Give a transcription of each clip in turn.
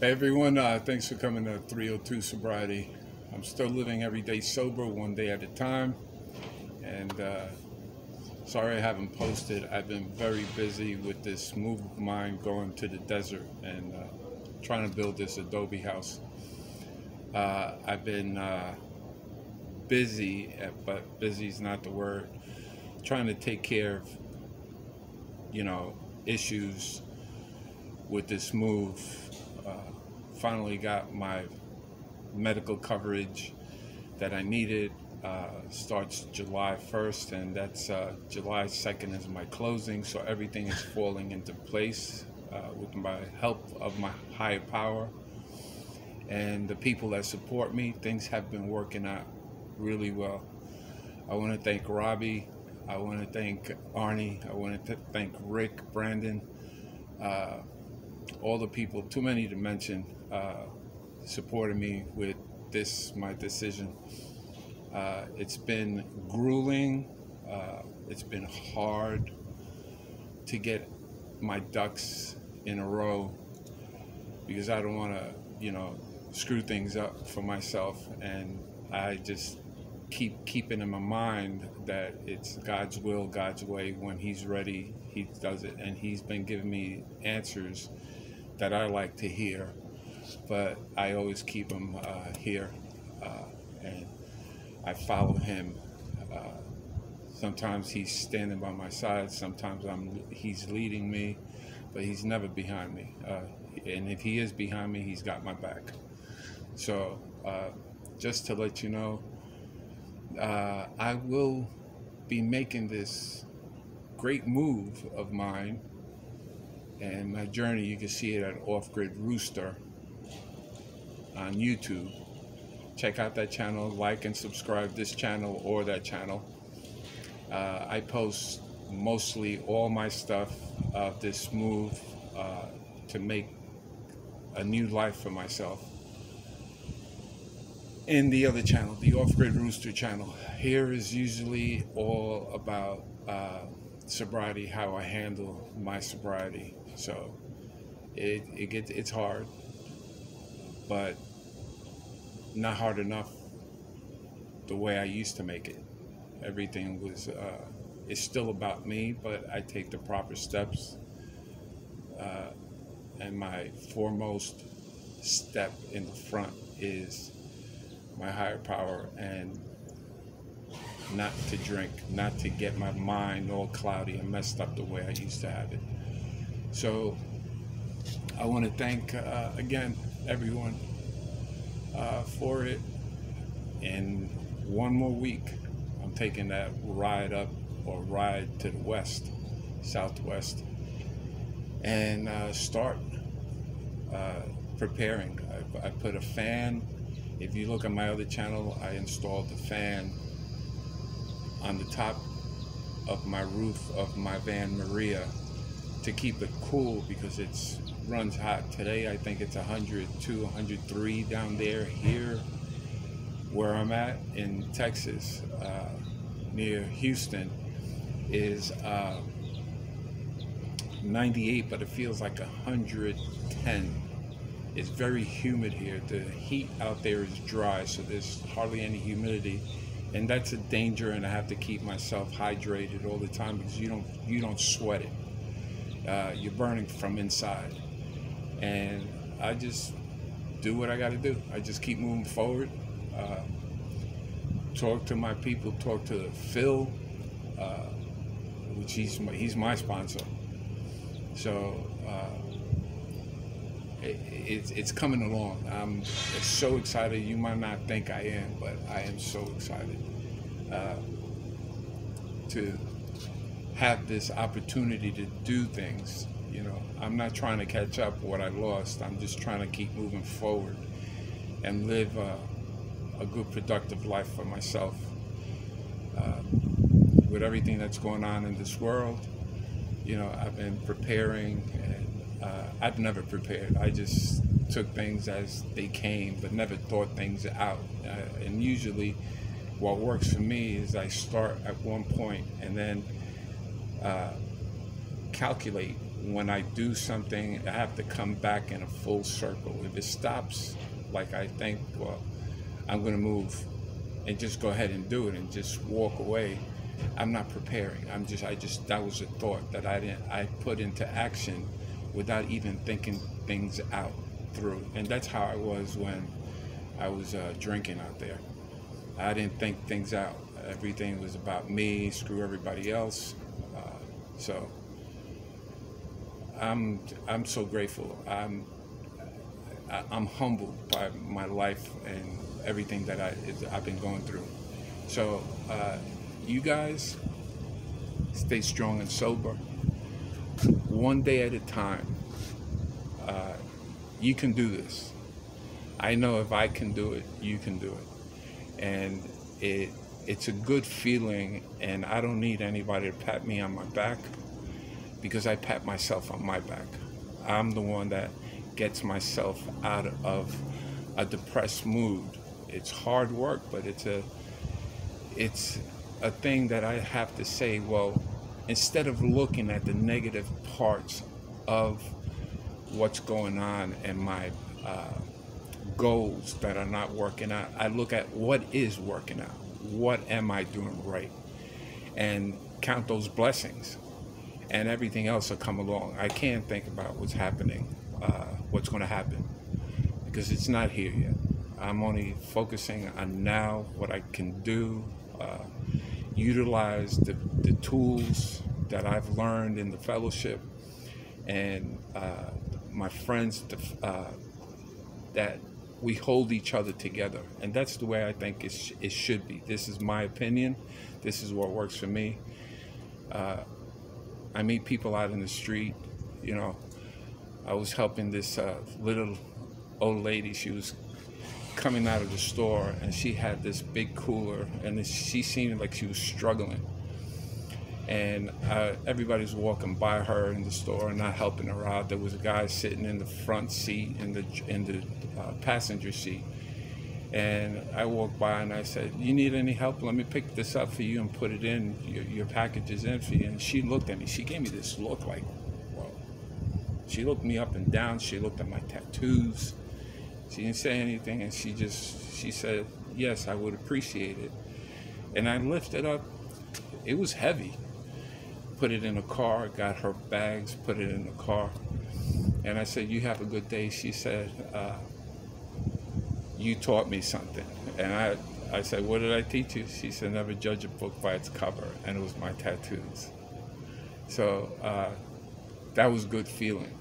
Hey everyone, thanks for coming to 302 Sobriety. I'm still living every day sober, one day at a time. And sorry I haven't posted. I've been very busy with this move of mine going to the desert and trying to build this adobe house. I've been busy, but busy is not the word. Trying to take care of, you know, issues with this move. Finally got my medical coverage that I needed. Starts July 1st, and that's July 2nd is my closing, so everything is falling into place with my help of my higher power and the people that support me. Things have been working out really well. I want to thank Robbie. I want to thank Arnie. I want to thank Rick, Brandon, all the people, too many to mention, supporting me with this, my decision. It's been grueling. It's been hard to get my ducks in a row because I don't want to, you know, screw things up for myself, and I just keeping in my mind that it's God's will, God's way. When he's ready, he does it. And he's been giving me answers that I like to hear, but I always keep them here, and I follow him. Sometimes he's standing by my side, sometimes he's leading me, but he's never behind me. And if he is behind me, he's got my back. So just to let you know, I will be making this great move of mine and my journey. You can see it at Off Grid Rooster on YouTube. Check out that channel, like and subscribe this channel or that channel. I post mostly all my stuff of this move to make a new life for myself. In the other channel, the Off Grid Rooster channel, here is usually all about sobriety, how I handle my sobriety. So it's hard, but not hard enough the way I used to make it. Everything was it's still about me, but I take the proper steps, and my foremost step in the front is my higher power, and not to drink, not to get my mind all cloudy and messed up the way I used to have it. So I want to thank again everyone for it. And one more week, I'm taking that ride up, or ride to the west, southwest, and start preparing. I put a fan. If you look at my other channel, I installed the fan on the top of my roof of my van Maria to keep it cool because it runs hot. Today I think it's 102, 103 down there. Here where I'm at in Texas, near Houston, is 98, but it feels like 110. It's very humid here. The heat out there is dry, so there's hardly any humidity, and that's a danger. And I have to keep myself hydrated all the time because you don't sweat it. You're burning from inside, and I just do what I got to do. I just keep moving forward. Talk to my people. Talk to Phil, which he's my sponsor. So. It's coming along. I'm so excited. You might not think I am, but I am so excited to have this opportunity to do things. You know, I'm not trying to catch up what I lost. I'm just trying to keep moving forward and live a good, productive life for myself. With everything that's going on in this world, you know, I've been preparing. I've never prepared. I just took things as they came, but never thought things out. And usually what works for me is I start at one point and then calculate when I do something, I have to come back in a full circle. If it stops, like I think, well, I'm going to move and just go ahead and do it and just walk away, I'm not preparing. I just that was a thought that I put into action without even thinking things out through. And that's how I was when I was drinking out there. I didn't think things out. Everything was about me, screw everybody else. So I'm so grateful. I'm humbled by my life and everything that I've been going through. So you guys, stay strong and sober. One day at a time. You can do this. I know if I can do it, you can do it. And it's a good feeling, and I don't need anybody to pat me on my back, because I pat myself on my back. I'm the one that gets myself out of a depressed mood. It's hard work, but it's a thing that I have to say, well, instead of looking at the negative parts of what's going on and my goals that are not working out, I look at what is working out. What am I doing right? And count those blessings, and everything else will come along. I can't think about what's happening, what's going to happen, because it's not here yet. I'm only focusing on now, what I can do, utilize the tools that I've learned in the fellowship and my friends, that we hold each other together. And that's the way I think it should be. This is my opinion. This is what works for me. I meet people out in the street. You know, I was helping this little old lady. She was coming out of the store, and she had this big cooler, and she seemed like she was struggling. And everybody's walking by her in the store and not helping her out. There was a guy sitting in the front seat, in the passenger seat. And I walked by and I said, "You need any help? Let me pick this up for you and put it in. Your package is in for you." And she looked at me. She gave me this look like, whoa. She looked me up and down. She looked at my tattoos. She didn't say anything. And she said, "Yes, I would appreciate it." And I lifted up. It was heavy. Put it in the car, got her bags, put it in the car. And I said, "You have a good day." She said, "You taught me something." And I said, "What did I teach you?" She said, "Never judge a book by its cover." And it was my tattoos. So that was a good feeling.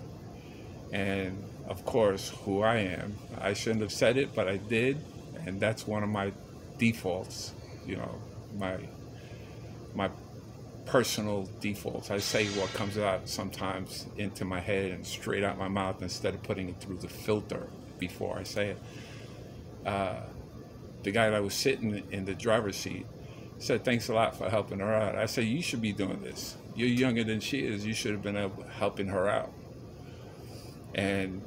And of course, who I am, I shouldn't have said it, but I did. And that's one of my defaults, you know, my personal defaults. I say what comes out sometimes into my head and straight out my mouth instead of putting it through the filter before I say it. The guy that was sitting in the driver's seat said, "Thanks a lot for helping her out." I said, "You should be doing this. You're younger than she is. You should have been helping her out." And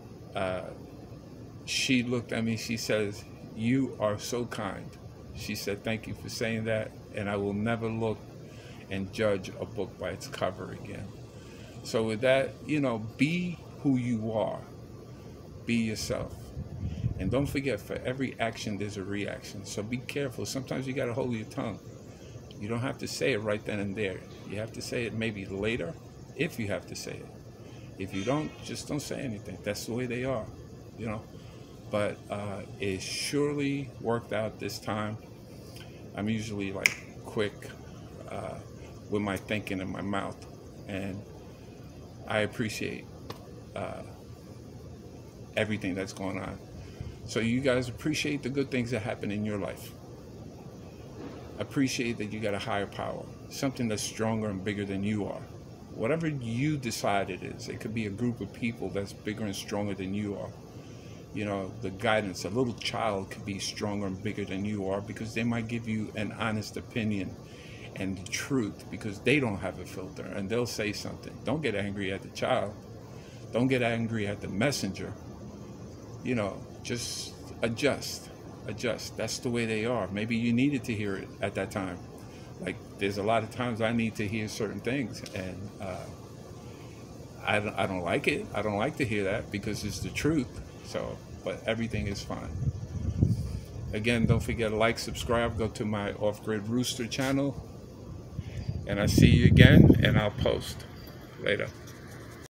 she looked at me. She says, "You are so kind." She said, "Thank you for saying that. And I will never look and judge a book by its cover again." So with that, you know, be who you are. Be yourself. And don't forget, for every action, there's a reaction. So be careful. Sometimes you got to hold your tongue. You don't have to say it right then and there. You have to say it maybe later, if you have to say it. If you don't, just don't say anything. That's the way they are, you know. But it surely worked out this time. I'm usually like quick with my thinking in my mouth, and I appreciate everything that's going on. So you guys appreciate the good things that happen in your life. Appreciate that you got a higher power, something that's stronger and bigger than you are. Whatever you decide it is, it could be a group of people that's bigger and stronger than you are. You know, the guidance, a little child could be stronger and bigger than you are, because they might give you an honest opinion and the truth, because they don't have a filter, and they'll say something. Don't get angry at the child. Don't get angry at the messenger. You know, just adjust. That's the way they are. Maybe you needed to hear it at that time. Like, there's a lot of times I need to hear certain things, and I don't like it. I don't like to hear that because it's the truth. So, but everything is fine. Again, don't forget to like, subscribe, go to my Off Grid Rooster channel. And I see you again, and I'll post later.